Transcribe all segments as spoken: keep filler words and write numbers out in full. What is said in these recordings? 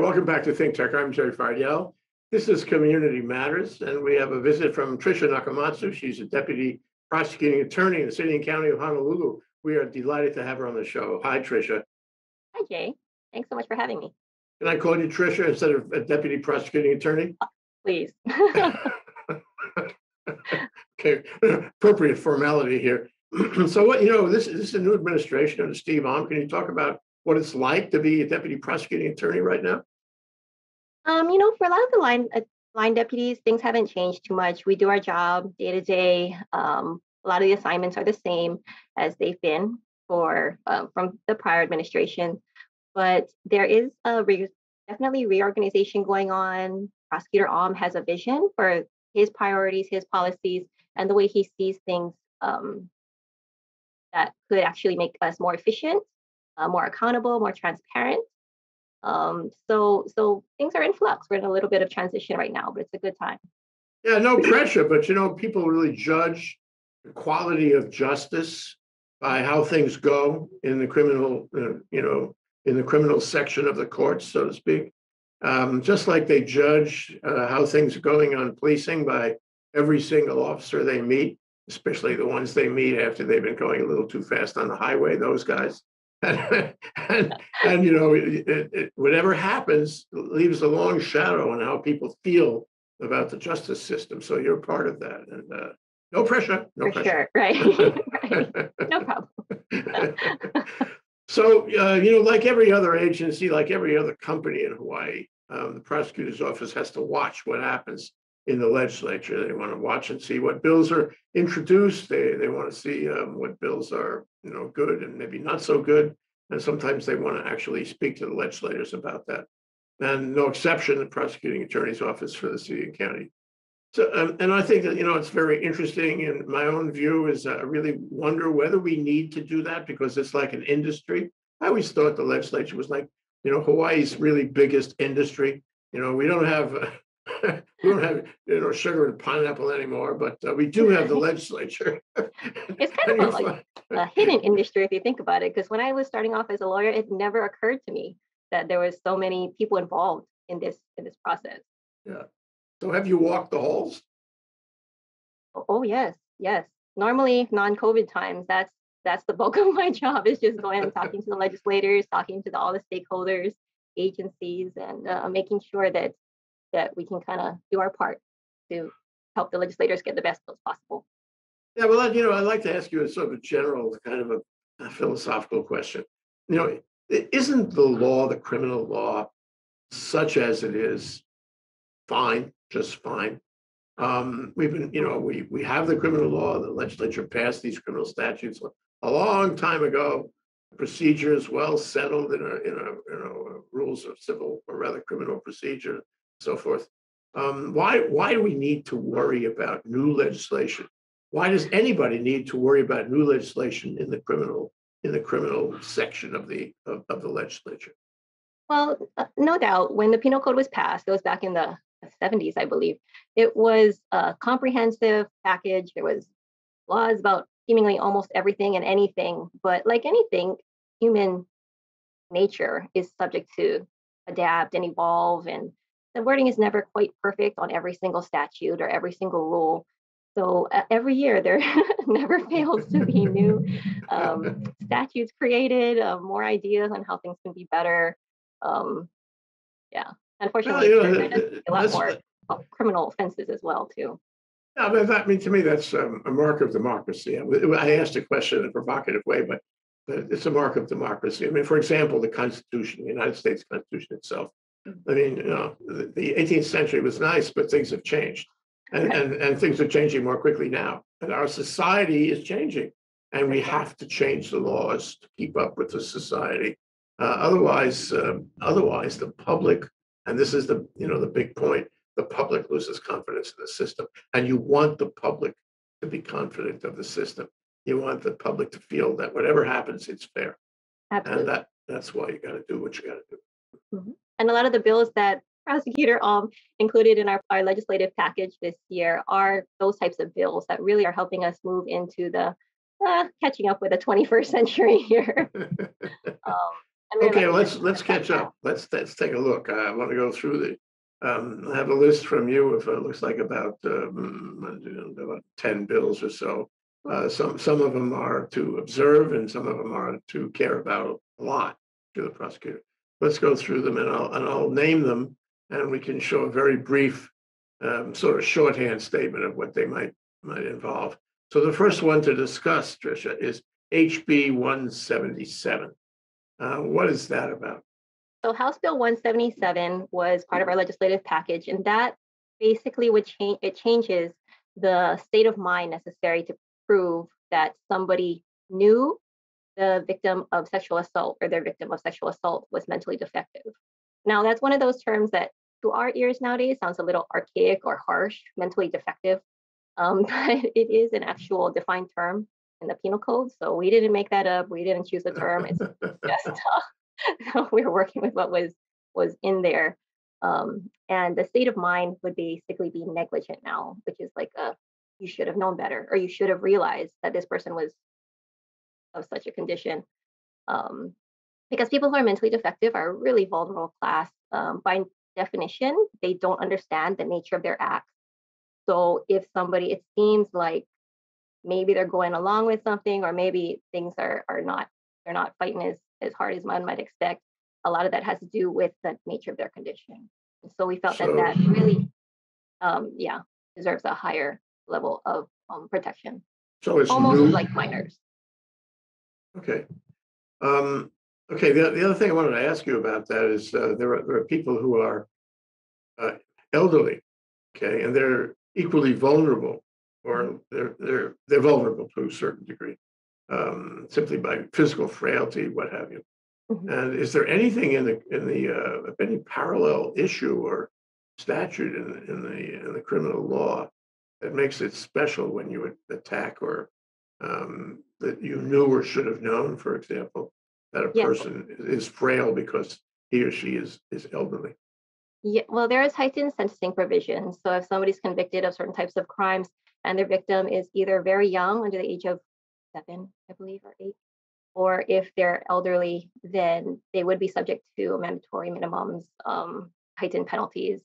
welcome back to ThinkTech. I'm Jay Fidell. This is Community Matters, and we have a visit from Tricia Nakamatsu. She's a Deputy Prosecuting Attorney in the City and County of Honolulu. We are delighted to have her on the show. Hi, Tricia. Hi, Jay. Thanks so much for having me. Can I call you Tricia instead of a Deputy Prosecuting Attorney? Oh, please. Okay, appropriate formality here. So what, you know, this, this is a new administration under Steve Om. Can you talk about what it's like to be a Deputy Prosecuting Attorney right now? Um, you know, for a lot of the line, uh, line deputies, things haven't changed too much. We do our job day to day. Um, a lot of the assignments are the same as they've been for uh, from the prior administration. But there is a re definitely reorganization going on. Prosecutor Alm has a vision for his priorities, his policies, and the way he sees things um, that could actually make us more efficient, uh, more accountable, more transparent. Um, so, so things are in flux. We're in a little bit of transition right now, but it's a good time. Yeah, no pressure, but you know, people really judge the quality of justice by how things go in the criminal, uh, you know, in the criminal section of the courts, so to speak. Um, just like they judge uh, how things are going on policing by every single officer they meet, especially the ones they meet after they've been going a little too fast on the highway, those guys. and, and, and, you know, it, it, whatever happens leaves a long shadow on how people feel about the justice system. So you're part of that. And uh, no pressure. No For pressure. Sure. Right. Right. No problem. So, uh, you know, like every other agency, like every other company in Hawaii, um, the prosecutor's office has to watch what happens in the legislature. They want to watch and see what bills are introduced. They, they want to see um, what bills are, you know, good and maybe not so good. And sometimes they want to actually speak to the legislators about that. And no exception, the prosecuting attorney's office for the city and county. So, um, and I think that, you know, it's very interesting. And my own view is uh, I really wonder whether we need to do that because it's like an industry. I always thought the legislature was like, you know, Hawaii's really biggest industry. You know, we don't have, uh, we don't have, you know, sugar and pineapple anymore, but uh, we do have the legislature. It's kind of like a hidden industry if you think about it, because when I was starting off as a lawyer, it never occurred to me that there was so many people involved in this, in this process. Yeah. So have you walked the halls? Oh, yes, yes. Normally, non-COVID times, that's that's the bulk of my job, is just going and talking to the legislators, talking to the, all the stakeholders, agencies, and uh, making sure that, that we can kind of do our part to help the legislators get the best bills possible. Yeah, well, you know, I'd like to ask you a sort of a general kind of a, a philosophical question. You know, isn't the law, the criminal law, such as it is, fine? Just fine. Um, we've been, you know, we we have the criminal law. The legislature passed these criminal statutes a long time ago. Procedures well settled in a in a you know rules of civil or rather criminal procedure, and so forth. Um, why why do we need to worry about new legislation? Why does anybody need to worry about new legislation in the criminal in the criminal section of the of, of the legislature? Well, no doubt, when the penal code was passed, it was back in the seventies, I believe. It was a comprehensive package. There was laws about seemingly almost everything and anything, but like anything, human nature is subject to adapt and evolve, and the wording is never quite perfect on every single statute or every single rule. So uh, every year there never fails to be new um, statutes created, uh, more ideas on how things can be better. Um, yeah. Unfortunately, well, you know, there's a lot more criminal offenses as well, too. Yeah, but that, I mean, to me, that's um, a mark of democracy. I asked a question in a provocative way, but it's a mark of democracy. I mean, for example, the Constitution, the United States Constitution itself. I mean, you know, the, the eighteenth century was nice, but things have changed, and, right. and and things are changing more quickly now. And our society is changing, and we have to change the laws to keep up with the society. Uh, otherwise, uh, otherwise, the public. And this is the, you know, the big point, the public loses confidence in the system. And you want the public to be confident of the system. You want the public to feel that whatever happens, it's fair. Absolutely. And that, that's why you got to do what you got to do. Mm-hmm. And a lot of the bills that Prosecutor um, included in our, our legislative package this year are those types of bills that really are helping us move into the, uh, catching up with the twenty-first century here. um, Okay, let's let's catch up. Let's let's take a look. I want to go through the. Um, I have a list from you. If it looks like about um, about ten bills or so. Uh, some some of them are to observe, and some of them are to care about a lot to the prosecutor. Let's go through them, and I'll and I'll name them, and we can show a very brief, um, sort of shorthand statement of what they might might involve. So the first one to discuss, Tricia, is H B one seventy-seven. Uh, what is that about? So House Bill one seventy-seven was part of our legislative package, and that basically would change. It changes the state of mind necessary to prove that somebody knew the victim of sexual assault or their victim of sexual assault was mentally defective. Now, that's one of those terms that to our ears nowadays sounds a little archaic or harsh, mentally defective, um, but it is an actual defined term in the penal code. So we didn't make that up. We didn't choose a term. It's just uh, we were working with what was, was in there. Um, and the state of mind would basically be negligent now, which is like a you should have known better, or you should have realized that this person was of such a condition. Um, because people who are mentally defective are a really vulnerable class. Um, by definition, they don't understand the nature of their acts. So if somebody, it seems like maybe they're going along with something, or maybe things are are not, they're not fighting as, as hard as one might expect. A lot of that has to do with the nature of their condition. And so we felt so, that that really, um, yeah, deserves a higher level of um, protection. So it's almost new, like minors. Okay. Um, okay, the, the other thing I wanted to ask you about that is uh, there, are, there are people who are uh, elderly, okay, and they're equally vulnerable, or they're, they're, they're vulnerable to a certain degree, um, simply by physical frailty, what have you. Mm-hmm. And is there anything in the, in the uh, any parallel issue or statute in, in, the, in the criminal law that makes it special when you attack, or um, that you knew or should have known, for example, that a yes. person is frail because he or she is, is elderly? Yeah, well, there is heightened sentencing provision. So if somebody's convicted of certain types of crimes and their victim is either very young, under the age of seven, I believe, or eight, or if they're elderly, then they would be subject to mandatory minimums, um, heightened penalties.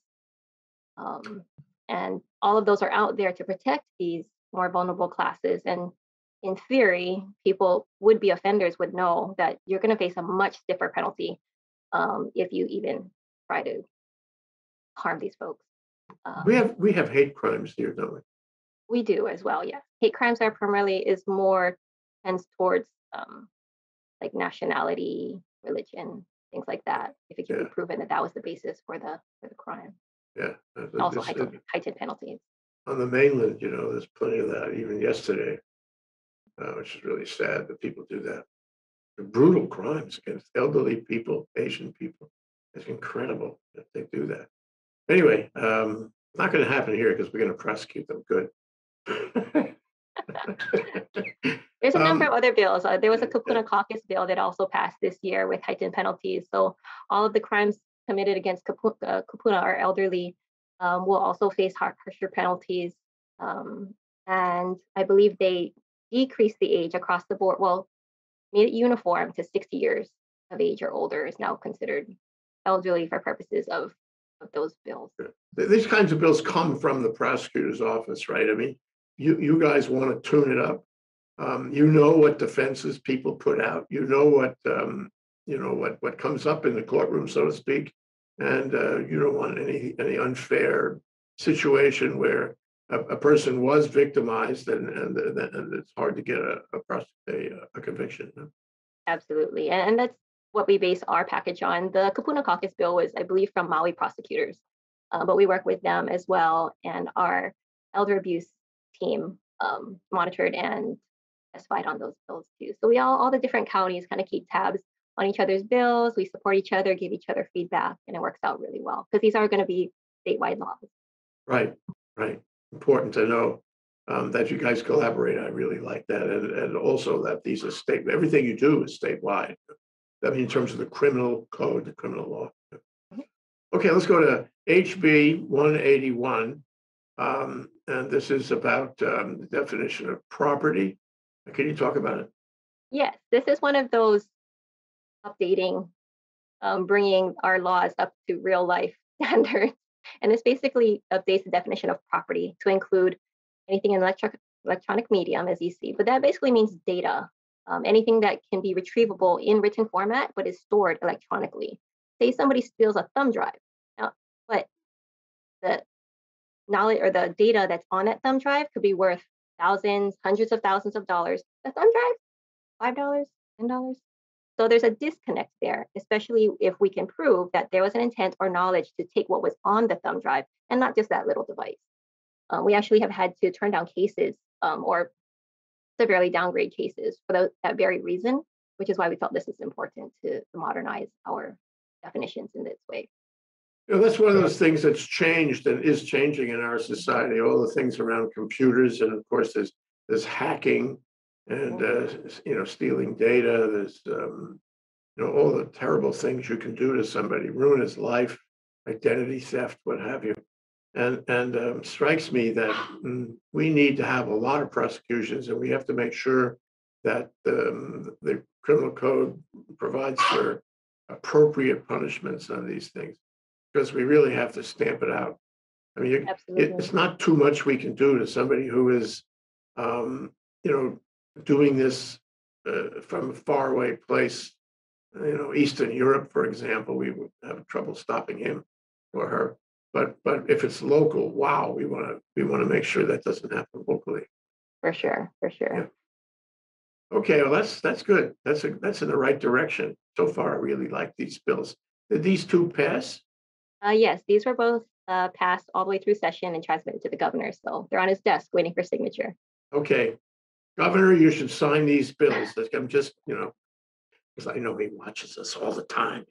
Um, and all of those are out there to protect these more vulnerable classes. And in theory, people would be offenders would know that you're going to face a much stiffer penalty um, if you even try to harm these folks. Um, we have we have hate crimes here, don't we? We do as well, yeah. Hate crimes are primarily is more tends towards um, like nationality, religion, things like that. If it can yeah. be proven that that was the basis for the for the crime. Yeah. Also heightened, heightened penalties. On the mainland, you know, there's plenty of that. Even yesterday, uh, which is really sad that people do that. The brutal crimes against elderly people, Asian people. It's incredible that they do that. Anyway, um, not going to happen here because we're going to prosecute them. Good. There's a number um, of other bills. Uh, there was a Kapuna Caucus bill that also passed this year with heightened penalties. So all of the crimes committed against Kapuna, uh, Kapuna or elderly um, will also face harsher penalties. Um, and I believe they decreased the age across the board. Well, made it uniform to sixty years of age or older is now considered elderly for purposes of of those bills. These kinds of bills come from the prosecutor's office, right? I mean, you, you guys want to tune it up. Um, you know what defenses people put out. You know what um, you know what what comes up in the courtroom, so to speak. And uh, you don't want any any unfair situation where a, a person was victimized, and and, and it's hard to get a a, a, a conviction. Absolutely, and that's what we base our package on. The Kapuna Caucus bill was, I believe, from Maui prosecutors, uh, but we work with them as well. And our elder abuse team um, monitored and testified on those bills too. So we all, all the different counties kind of keep tabs on each other's bills. We support each other, give each other feedback, and it works out really well because these are going to be statewide laws. Right, right. Important to know um, that you guys collaborate. I really like that. And, and also that these are state, everything you do is statewide. I mean, in terms of the criminal code, the criminal law. Okay, let's go to H B one eighty-one. Um, and this is about um, the definition of property. Can you talk about it? Yes, this is one of those updating um, bringing our laws up to real life standards. And this basically updates the definition of property to include anything in electric, electronic medium, as you see, but that basically means data, um, anything that can be retrievable in written format, but is stored electronically. Say somebody steals a thumb drive, now, but the knowledge or the data that's on that thumb drive could be worth thousands, hundreds of thousands of dollars. The thumb drive, five dollars, ten dollars. So there's a disconnect there, especially if we can prove that there was an intent or knowledge to take what was on the thumb drive and not just that little device. Um, we actually have had to turn down cases um, or severely downgrade cases for those, that very reason, which is why we felt this is important to, to modernize our definitions in this way. You know, that's one of those things that's changed and is changing in our society, all the things around computers, and of course there's, there's hacking and, uh, you know, stealing data, there's, um, you know, all the terrible things you can do to somebody, ruin his life, identity theft, what have you. And, and um, strikes me that mm, we need to have a lot of prosecutions, and we have to make sure that um, the criminal code provides for appropriate punishments on these things, because we really have to stamp it out. I mean, it, it's not too much we can do to somebody who is, um, you know, doing this uh, from a faraway place, you know, Eastern Europe, for example, we would have trouble stopping him or her. But but if it's local, wow, we want to we want to make sure that doesn't happen locally. For sure, for sure. Yeah. Okay, well that's that's good. That's a, that's in the right direction so far. I really like these bills. Did these two pass? Uh, yes, these were both uh, passed all the way through session and transmitted to the governor. So they're on his desk waiting for signature. Okay. Governor, you should sign these bills. I'm just, you know, because I know he watches us all the time.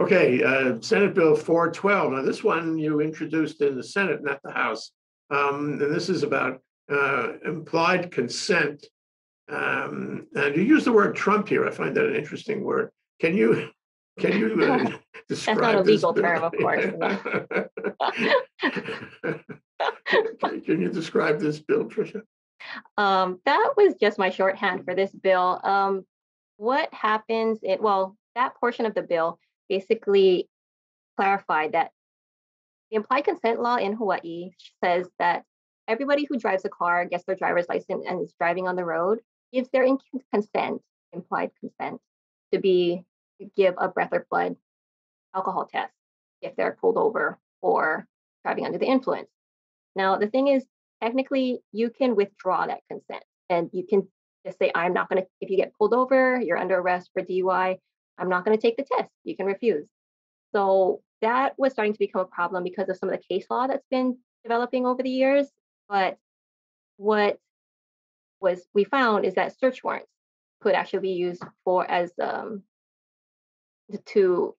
Okay, uh, Senate Bill four twelve. Now, this one you introduced in the Senate, not the House. Um, and this is about uh, implied consent. Um, and you use the word Trump here. I find that an interesting word. Can you... Can you uh, describe That's not a legal this term, of course. Okay. Can you describe this bill, Tricia? Um, that was just my shorthand for this bill. Um, what happens, it, well, that portion of the bill basically clarified that the implied consent law in Hawaii says that everybody who drives a car, gets their driver's license, and is driving on the road gives their consent, implied consent, to be give a breath or blood alcohol test if they're pulled over or driving under the influence. Now, the thing is, technically, you can withdraw that consent, and you can just say, I'm not going to, if you get pulled over, you're under arrest for D U I, I'm not going to take the test. You can refuse. So that was starting to become a problem because of some of the case law that's been developing over the years. But what was we found is that search warrants could actually be used for as um, to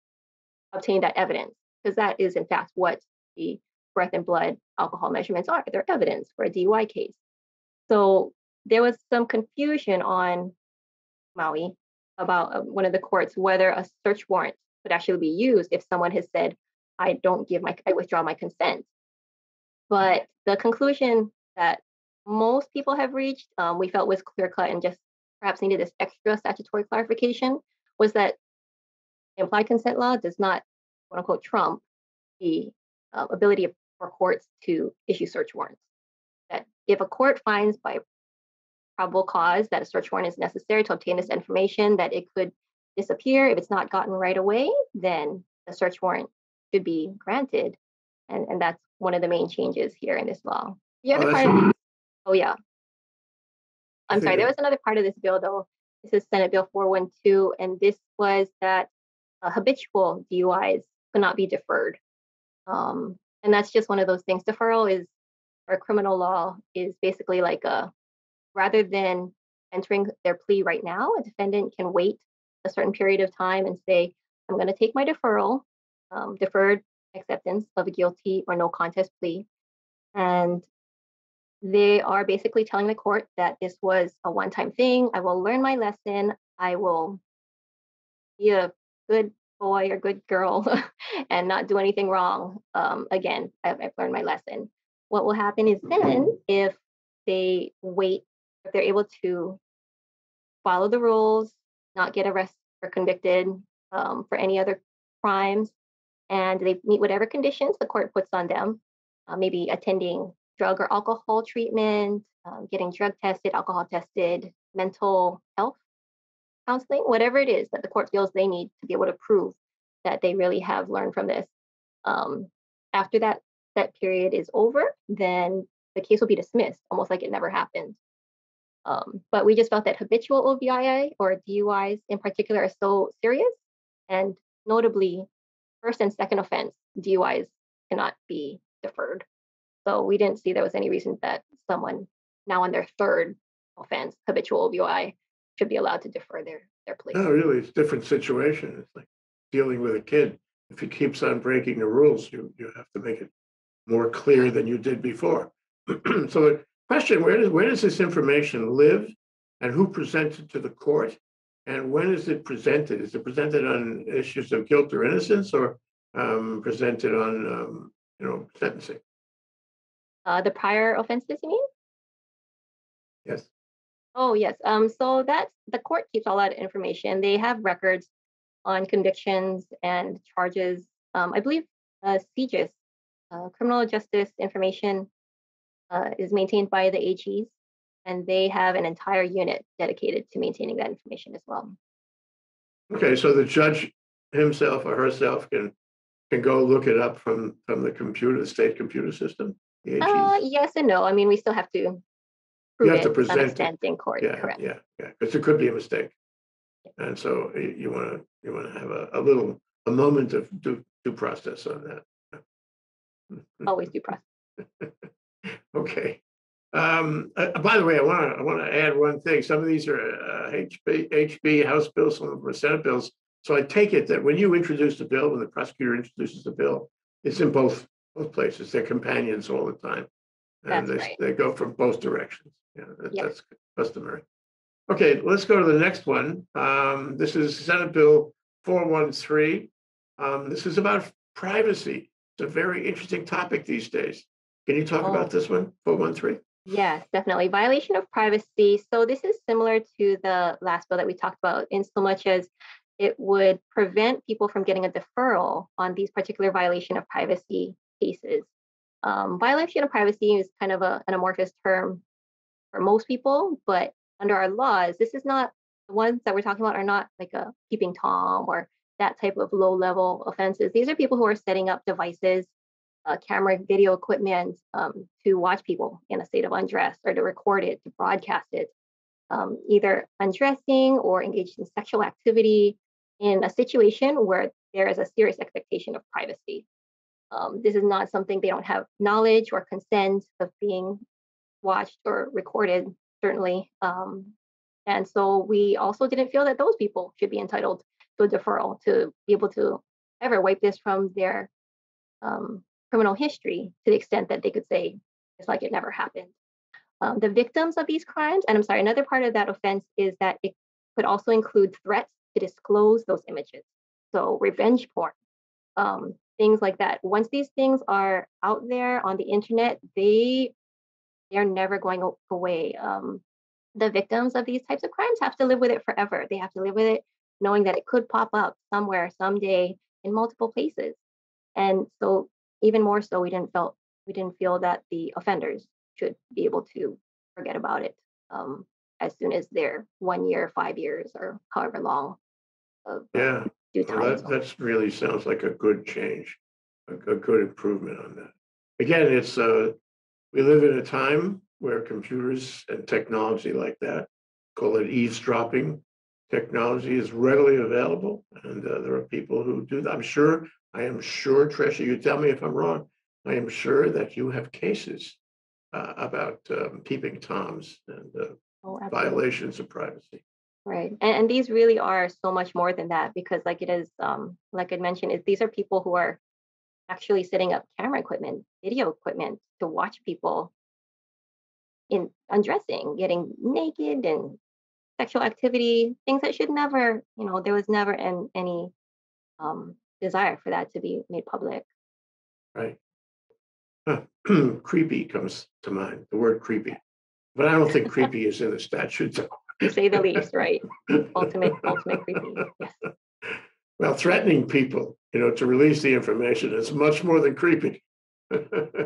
obtain that evidence, because that is in fact what the breath and blood alcohol measurements are. They're evidence for a D U I case. So there was some confusion on Maui about one of the courts whether a search warrant could actually be used if someone has said, I don't give my, I withdraw my consent. But the conclusion that most people have reached, um, we felt was clear cut and just perhaps needed this extra statutory clarification, was that implied consent law does not, quote unquote, trump the uh, ability of, for courts to issue search warrants. That if a court finds by probable cause that a search warrant is necessary to obtain this information, that it could disappear if it's not gotten right away, then the search warrant should be granted. And, and that's one of the main changes here in this law. The other oh, part of this, oh, yeah. I'm sorry, there was another part of this bill, though. This is Senate Bill four twelve, and this was that Uh, habitual D U Is could not be deferred. Um, and that's just one of those things. Deferral is, or criminal law is basically like a, rather than entering their plea right now, a defendant can wait a certain period of time and say, I'm going to take my deferral, um, deferred acceptance of a guilty or no contest plea. And they are basically telling the court that this was a one-time thing. I will learn my lesson. I will be a good boy or good girl and not do anything wrong. Um, again, I've, I've learned my lesson. What will happen is then if they wait, if they're able to follow the rules, not get arrest, or convicted um, for any other crimes, and they meet whatever conditions the court puts on them, uh, maybe attending drug or alcohol treatment, um, getting drug tested, alcohol tested, mental health counseling, whatever it is that the court feels they need to be able to prove that they really have learned from this. Um, after that, that period is over, then the case will be dismissed, almost like it never happened. Um, but we just felt that habitual O V I A or D U Is in particular are so serious, and notably, first and second offense D U Is cannot be deferred. So we didn't see there was any reason that someone now on their third offense, habitual O V I A, should be allowed to defer their their plea. No, really, it's a different situation. It's like dealing with a kid. If he keeps on breaking the rules, you you have to make it more clear than you did before. So. Question, where does, where does this information live, and who presents it to the court, and when is it presented? Is it presented on issues of guilt or innocence, or um, presented on, um, you know, sentencing? Uh, the prior offenses, you mean? Yes. Oh, yes. Um, so that's, the court keeps all that information. They have records on convictions and charges. Um, I believe uh, C J I S, uh, Criminal Justice Information, Uh, is maintained by the A Gs, and they have an entire unit dedicated to maintaining that information as well. Okay, so the judge himself or herself can can go look it up from from the computer, the state computer system. The A Gs. Uh, yes and no. I mean, we still have to prove you have it to present it in court. Yeah, correct. Yeah, yeah, because it could be a mistake, yeah. And so you want to you want to have a, a little a moment of due due process on that. Always due process. Okay. Um, uh, by the way, I want to I want to add one thing. Some of these are uh, H B House bills, some of them are Senate bills. So I take it that when you introduce the bill, when the prosecutor introduces the bill, it's in both both places. They're companions all the time, and that's they right. they go from both directions. Yeah, that, yep. That's customary. Okay, let's go to the next one. Um, this is Senate Bill four one three. Um, this is about privacy. It's a very interesting topic these days. Can you talk oh. about this one, four one three? Yes, definitely. Violation of privacy. So this is similar to the last bill that we talked about in so much as it would prevent people from getting a deferral on these particular violation of privacy cases. Um, violation of privacy is kind of a, an amorphous term for most people, but under our laws, this is not, the ones that we're talking about are not like a peeping Tom or that type of low-level offenses. These are people who are setting up devices, Uh, camera, video equipment um, to watch people in a state of undress, or to record it, to broadcast it, um, either undressing or engaged in sexual activity in a situation where there is a serious expectation of privacy. Um, this is not something they don't have knowledge or consent of being watched or recorded, certainly. Um, and so we also didn't feel that those people should be entitled to a deferral to be able to ever wipe this from their um, criminal history to the extent that they could say it's like it never happened. Um, the victims of these crimes, and I'm sorry, another part of that offense is that it could also include threats to disclose those images. So revenge porn, um, things like that. Once these things are out there on the internet, they, they're never going away. Um, the victims of these types of crimes have to live with it forever. They have to live with it knowing that it could pop up somewhere, someday, in multiple places. And so even more so, we didn't felt we didn't feel that the offenders should be able to forget about it um, as soon as they're one year, five years, or however long. Of yeah, due time. Well, that that's really sounds like a good change, a, a good improvement on that. Again, it's uh, we live in a time where computers and technology like that, call it eavesdropping, technology is readily available, and uh, there are people who do that. I'm sure. I am sure, Tricia, you tell me if I'm wrong, I am sure that you have cases uh, about um, peeping Toms and uh, oh, violations of privacy. Right. And, and these really are so much more than that, because like it is, um, like I mentioned, it, these are people who are actually setting up camera equipment, video equipment to watch people in undressing, getting naked and sexual activity, things that should never, you know, there was never an, any... Um, desire for that to be made public. Right. Huh. Creepy comes to mind, the word creepy. But I don't think creepy is in the statute. So to say the least, right? Ultimate, ultimate creepy, yes. Well, threatening people, you know, to release the information is much more than creepy. For sure.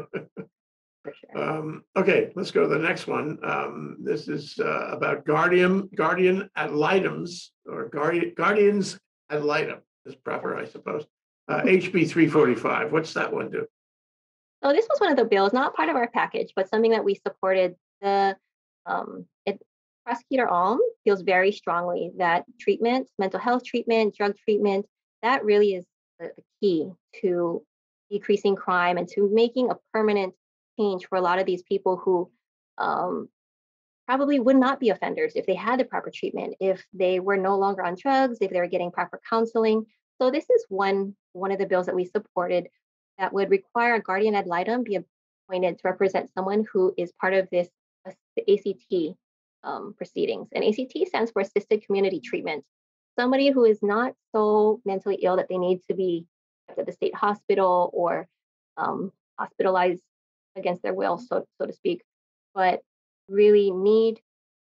Um, okay, let's go to the next one. Um, this is uh, about guardian, guardian ad litems, or guardian, guardians ad litem is proper, I suppose. Uh, H B three forty-five, what's that one do? So this was one of the bills, not part of our package, but something that we supported. The um, it, Prosecutor Alm feels very strongly that treatment, mental health treatment, drug treatment, that really is the key to decreasing crime and to making a permanent change for a lot of these people who um, probably would not be offenders if they had the proper treatment, if they were no longer on drugs, if they were getting proper counseling. So this is one, one of the bills that we supported that would require a guardian ad litem be appointed to represent someone who is part of this A C T um, proceedings. And A C T stands for Assisted Community Treatment. Somebody who is not so mentally ill that they need to be kept at the state hospital or um, hospitalized against their will, so, so to speak, but really need,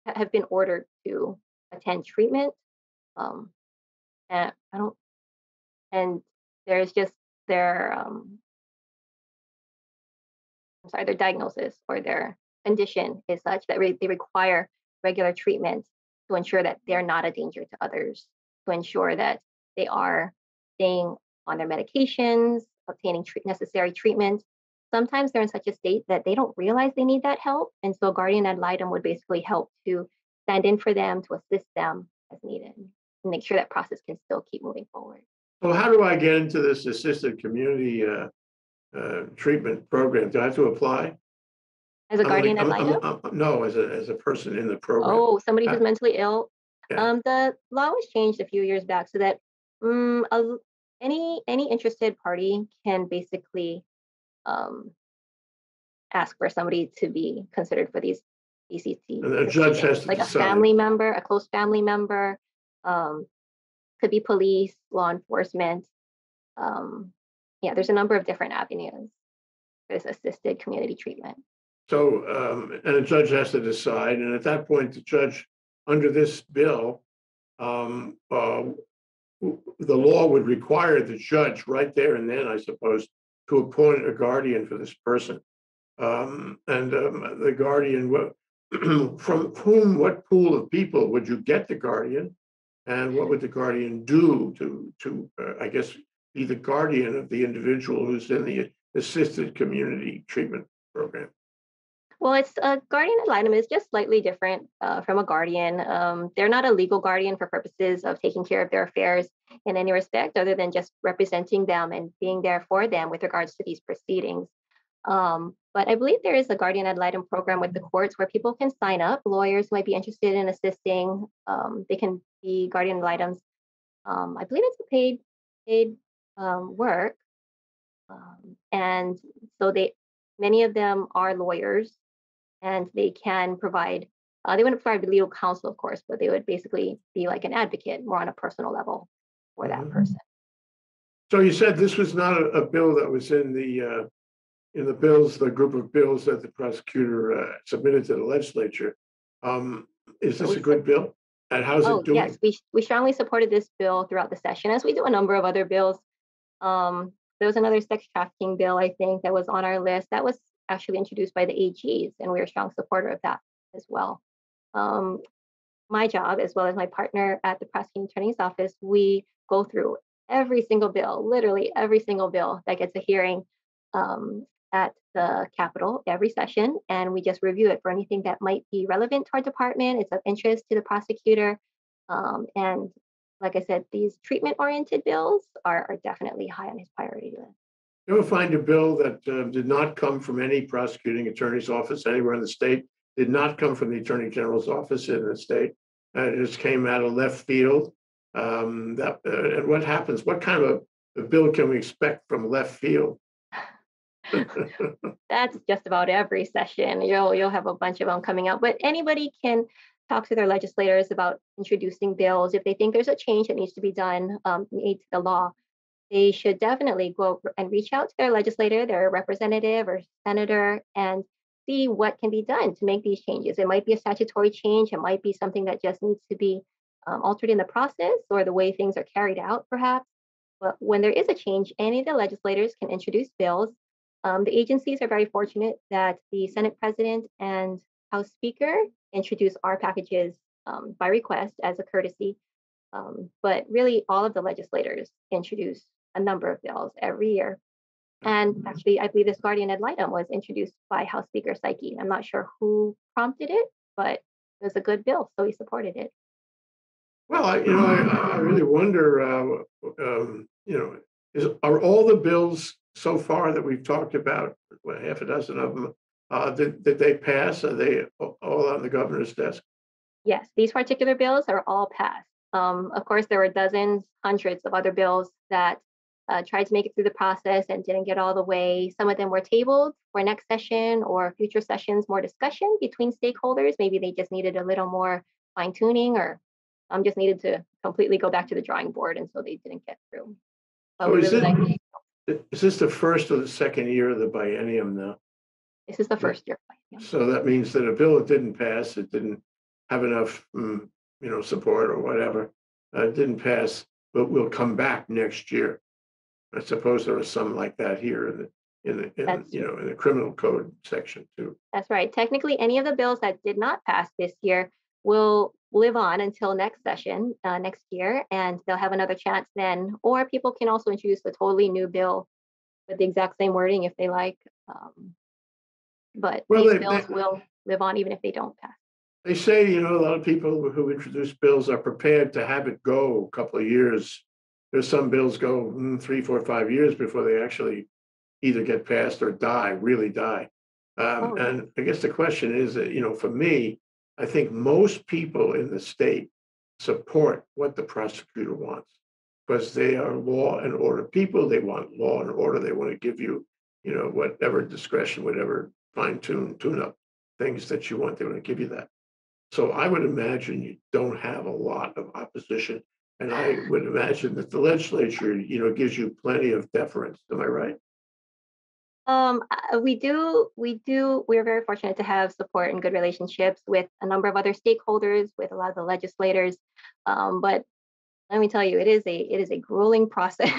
have been ordered to attend treatment. Um, and I don't, and there's just their, um, I'm sorry, their diagnosis or their condition is such that re- they require regular treatment to ensure that they're not a danger to others, to ensure that they are staying on their medications, obtaining tre- necessary treatment. Sometimes they're in such a state that they don't realize they need that help. And so guardian ad litem would basically help to stand in for them, to assist them as needed, and make sure that process can still keep moving forward. Well, how do I get into this assisted community uh, uh, treatment program? Do I have to apply? As a guardian ad litem? No, as a as a person in the program. Oh, somebody who's I, mentally ill. Yeah. Um, the law was changed a few years back so that um, a, any any interested party can basically um, ask for somebody to be considered for these A C T. And the judge has to like decide. A family member, a close family member. Um, could be police, law enforcement. Um, yeah, there's a number of different avenues for this assisted community treatment. So, um, and a judge has to decide. And at that point, the judge, under this bill, um, uh, the law would require the judge right there and then, I suppose, to appoint a guardian for this person. Um, and um, the guardian, from whom, what pool of people would you get the guardian? And what would the guardian do to, to uh, I guess, be the guardian of the individual who's in the assisted community treatment program? Well, it's a uh, guardian ad litem is just slightly different uh, from a guardian. Um, they're not a legal guardian for purposes of taking care of their affairs in any respect, other than just representing them and being there for them with regards to these proceedings. Um, but I believe there is a guardian ad litem program with the courts where people can sign up. Lawyers who might be interested in assisting, um, they can be guardian ad litems. Um, I believe it's a paid paid um, work, um, and so they many of them are lawyers, and they can provide. Uh, they wouldn't provide legal counsel, of course, but they would basically be like an advocate, more on a personal level, for that mm-hmm. person. So you said this was not a, a bill that was in the. Uh... in the bills, the group of bills that the prosecutor uh, submitted to the legislature. Um, is this a good bill? And how's oh, it doing? Yes, we, we strongly supported this bill throughout the session, as we do a number of other bills. Um, there was another sex trafficking bill, I think, that was on our list. That was actually introduced by the A Gs, and we were a strong supporter of that as well. Um, my job, as well as my partner at the prosecuting attorney's office, we go through every single bill, literally every single bill that gets a hearing. Um, at the Capitol every session, and we just review it for anything that might be relevant to our department. It's of interest to the prosecutor. Um, and like I said, these treatment-oriented bills are, are definitely high on his priority list. You ever find a bill that uh, did not come from any prosecuting attorney's office anywhere in the state, did not come from the Attorney General's office in the state, and it just came out of left field? Um, that, uh, and what happens? What kind of a bill can we expect from left field? That's just about every session. You'll you'll have a bunch of them coming out, but anybody can talk to their legislators about introducing bills. If they think there's a change that needs to be done um, made to the law, they should definitely go and reach out to their legislator, their representative or senator, and see what can be done to make these changes. It might be a statutory change. It might be something that just needs to be um, altered in the process or the way things are carried out, perhaps. But when there is a change, any of the legislators can introduce bills. Um, the agencies are very fortunate that the Senate President and House Speaker introduce our packages um, by request as a courtesy. Um, but really, all of the legislators introduce a number of bills every year. And actually, I believe this guardian ad litem was introduced by House Speaker Psyche. I'm not sure who prompted it, but it was a good bill, so he supported it. Well, I, you know, I, I really wonder, uh, um, you know, is, are all the bills so far that we've talked about, what, half a dozen of them, uh, did, did they pass? Are they all on the governor's desk? Yes, these particular bills are all passed. Um, of course, there were dozens, hundreds of other bills that Uh, tried to make it through the process and didn't get all the way. Some of them were tabled for next session or future sessions, more discussion between stakeholders. Maybe they just needed a little more fine tuning, or um, just needed to completely go back to the drawing board, and so they didn't get through. But oh, is, really it, like, it, is this the first or the second year of the biennium now? This is the first year. So that means that a bill that didn't pass, it didn't have enough, you know, support or whatever, uh, it didn't pass, but will come back next year. I suppose there was some like that here in the, in the in, you know, in the criminal code section too. That's right. Technically, any of the bills that did not pass this year will live on until next session, uh, next year, and they'll have another chance then. Or people can also introduce a totally new bill with the exact same wording if they like. Um, but well, these they, bills they, will live on even if they don't pass. They say, you know, a lot of people who introduce bills are prepared to have it go a couple of years. There's some bills go mm, three, four, five years before they actually either get passed or die, really die. Um, oh. And I guess the question is, that, you know, for me, I think most people in the state support what the prosecutor wants because they are law and order people. They want law and order. They want to give you, you know, whatever discretion, whatever fine-tune, tune-up things that you want. They want to give you that. So I would imagine you don't have a lot of opposition. And I would imagine that the legislature, you know, gives you plenty of deference. Am I right? Um, we do. We do. We're very fortunate to have support and good relationships with a number of other stakeholders, with a lot of the legislators. Um, but let me tell you, it is a it is a grueling process.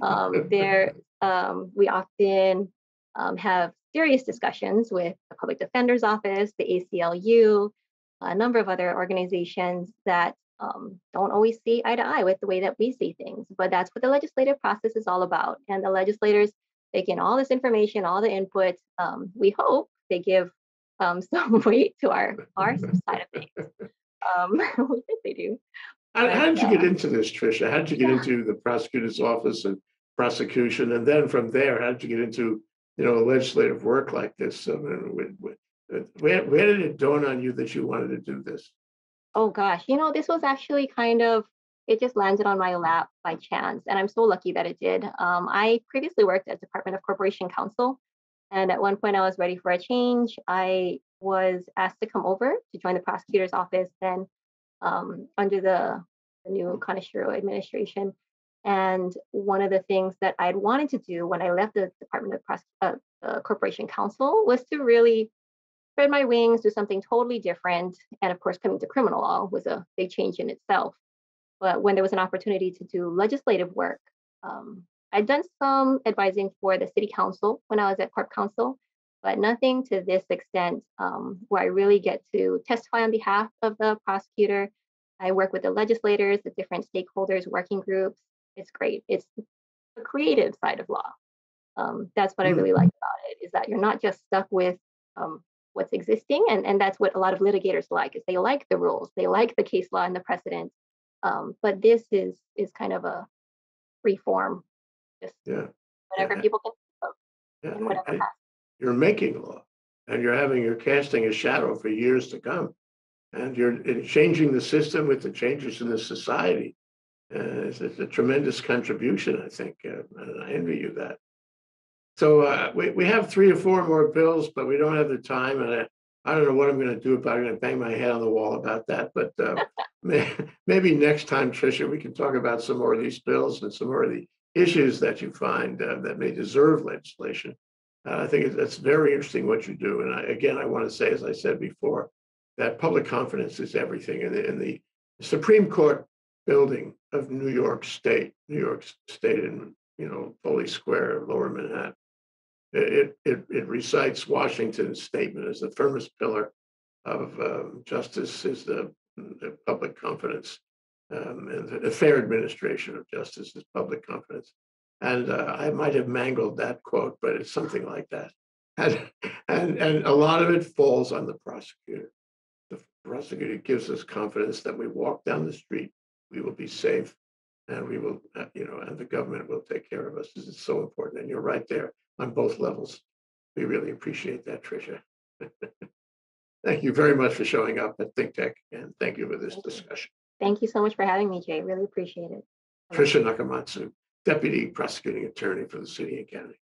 um, there, um, we often um, have serious discussions with the Public Defender's Office, the A C L U, a number of other organizations that Um, don't always see eye to eye with the way that we see things, but that's what the legislative process is all about. And the legislators take in all this information, all the input. Um, we hope they give um, some weight to our our side of things. Um, we think they do. How, how did you get into this, Tricia? How did you get yeah. into the prosecutor's office and prosecution, and then from there, how did you get into you know legislative work like this? I mean, where where did it dawn on you that you wanted to do this? Oh gosh, you know, this was actually kind of, it just landed on my lap by chance. And I'm so lucky that it did. Um, I previously worked at Department of Corporation Counsel. And at one point I was ready for a change. I was asked to come over to join the prosecutor's office then um, under the, the new Kaneshiro administration. And one of the things that I'd wanted to do when I left the Department of Prose uh, uh, Corporation Counsel was to really spread my wings, do something totally different. And of course, coming to criminal law was a big change in itself. But when there was an opportunity to do legislative work, um, I'd done some advising for the city council when I was at Corp Council, but nothing to this extent um, where I really get to testify on behalf of the prosecutor. I work with the legislators, the different stakeholders, working groups. It's great. It's the creative side of law. Um, that's what mm-hmm. I really like about it, is that you're not just stuck with um, what's existing. And, and that's what a lot of litigators like, is they like the rules, they like the case law and the precedent. Um, but this is is kind of a free form, just yeah. whatever yeah. people can think of. Yeah. Whatever happens. You're making law, and you're having, you're casting a shadow for years to come. And you're changing the system with the changes in the society. Uh, it's, it's a tremendous contribution, I think, uh, and I envy you that. So uh, we, we have three or four more bills, but we don't have the time. And I, I don't know what I'm going to do about it. I'm going to bang my head on the wall about that. But uh, may, maybe next time, Tricia, we can talk about some more of these bills and some more of the issues that you find uh, that may deserve legislation. Uh, I think that's very interesting what you do. And I, again, I want to say, as I said before, that public confidence is everything. And the, and the Supreme Court building of New York State, New York State in, you know, Foley Square, Lower Manhattan, it, it, it recites Washington's statement as the firmest pillar of um, justice is the, the public confidence. Um, and the, the fair administration of justice is public confidence. And uh, I might have mangled that quote, but it's something like that. And, and, and a lot of it falls on the prosecutor. The prosecutor gives us confidence that we walk down the street, we will be safe, and we will, you know, and the government will take care of us. This is so important. And you're right there on both levels. We really appreciate that, Tricia. Thank you very much for showing up at ThinkTech, and thank you for this thank discussion. You. Thank you so much for having me, Jay. Really appreciate it. Tricia Nakamatsu, Deputy Prosecuting Attorney for the City and County.